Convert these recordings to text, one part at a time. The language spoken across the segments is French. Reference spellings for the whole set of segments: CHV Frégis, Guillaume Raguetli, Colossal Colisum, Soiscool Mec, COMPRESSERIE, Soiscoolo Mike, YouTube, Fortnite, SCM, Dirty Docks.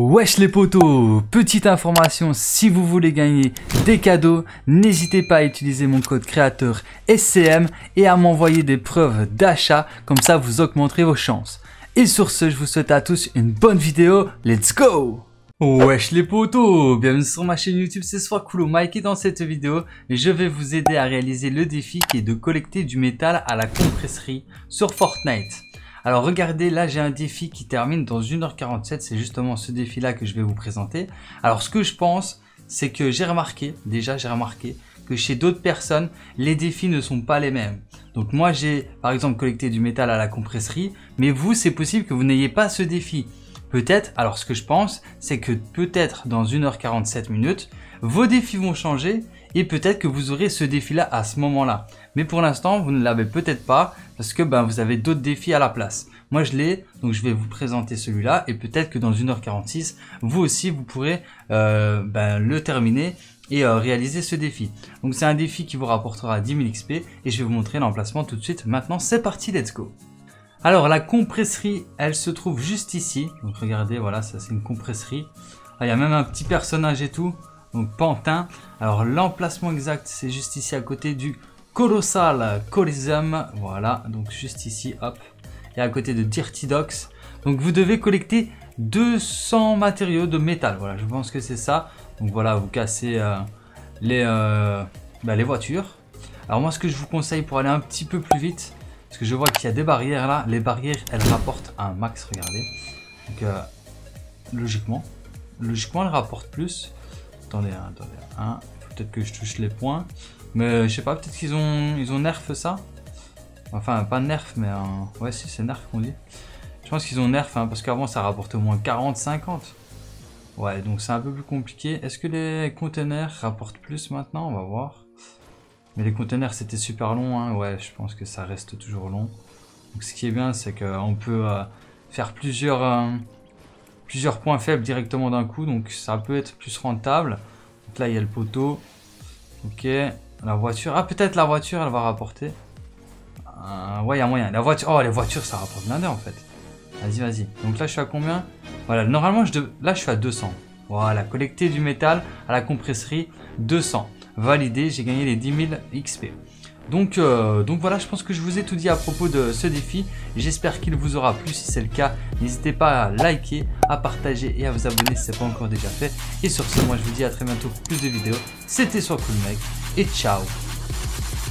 Wesh les potos, petite information, si vous voulez gagner des cadeaux, n'hésitez pas à utiliser mon code créateur SCM et à m'envoyer des preuves d'achat, comme ça vous augmenterez vos chances. Et sur ce, je vous souhaite à tous une bonne vidéo, let's go! Wesh les potos, bienvenue sur ma chaîne YouTube, c'est Soiscoolo Mike et dans cette vidéo, je vais vous aider à réaliser le défi qui est de collecter du métal à la compresserie sur Fortnite. Alors regardez, là j'ai un défi qui termine dans 1h47, c'est justement ce défi là que je vais vous présenter. Alors ce que je pense, c'est que j'ai remarqué que chez d'autres personnes, les défis ne sont pas les mêmes. Donc moi j'ai par exemple collecté du métal à la compresserie, mais vous c'est possible que vous n'ayez pas ce défi. Peut-être, alors ce que je pense, c'est que peut-être dans 1h47, vos défis vont changer et peut-être que vous aurez ce défi là à ce moment là. Mais pour l'instant, vous ne l'avez peut-être pas parce que vous avez d'autres défis à la place. Moi, je l'ai, donc je vais vous présenter celui-là et peut-être que dans 1h46, vous aussi, vous pourrez le terminer et réaliser ce défi. Donc, c'est un défi qui vous rapportera 10 000 XP et je vais vous montrer l'emplacement tout de suite. Maintenant, c'est parti, let's go! Alors, la compresserie, elle se trouve juste ici. Donc, regardez, voilà, ça, c'est une compresserie. Là, il y a même un petit personnage et tout, donc Pantin. Alors, l'emplacement exact, c'est juste ici à côté du Colossal Colisum, voilà, donc juste ici, hop, et à côté de Dirty Docks. Donc vous devez collecter 200 matériaux de métal, voilà, je pense que c'est ça. Donc voilà, vous cassez les voitures. Alors moi, ce que je vous conseille pour aller un petit peu plus vite, parce que je vois qu'il y a des barrières là, les barrières, elles rapportent un max, regardez. Donc logiquement, elles rapportent plus. Attendez, peut-être que je touche les points. Mais je sais pas, peut-être qu'ils ont nerf ça. Enfin, pas nerf, mais ouais, si c'est nerf qu'on dit. Je pense qu'ils ont nerf parce qu'avant ça rapportait au moins 40-50. Ouais, donc c'est un peu plus compliqué. Est-ce que les containers rapportent plus maintenant? On va voir. Mais les containers c'était super long, hein. Ouais, je pense que ça reste toujours long. Donc ce qui est bien, c'est qu'on peut faire plusieurs points faibles directement d'un coup. Donc ça peut être plus rentable. Donc là, il y a le poteau. Ok, la voiture. Ah, peut-être la voiture, elle va rapporter. Ouais, il y a moyen. La voiture. Oh, les voitures, ça rapporte blindé en fait. Vas-y, vas-y. Donc là, je suis à combien? Voilà, normalement, là, je suis à 200. Voilà, collecter du métal à la compresserie, 200. Validé, j'ai gagné les 10 000 XP. Donc voilà, je pense que je vous ai tout dit à propos de ce défi. J'espère qu'il vous aura plu. Si c'est le cas, n'hésitez pas à liker, à partager et à vous abonner si ce n'est pas encore déjà fait. Et sur ce, moi je vous dis à très bientôt pour plus de vidéos. C'était Soiscool Mec et ciao.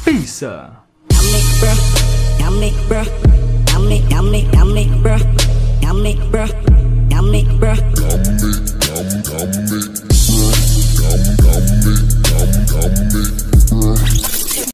Peace.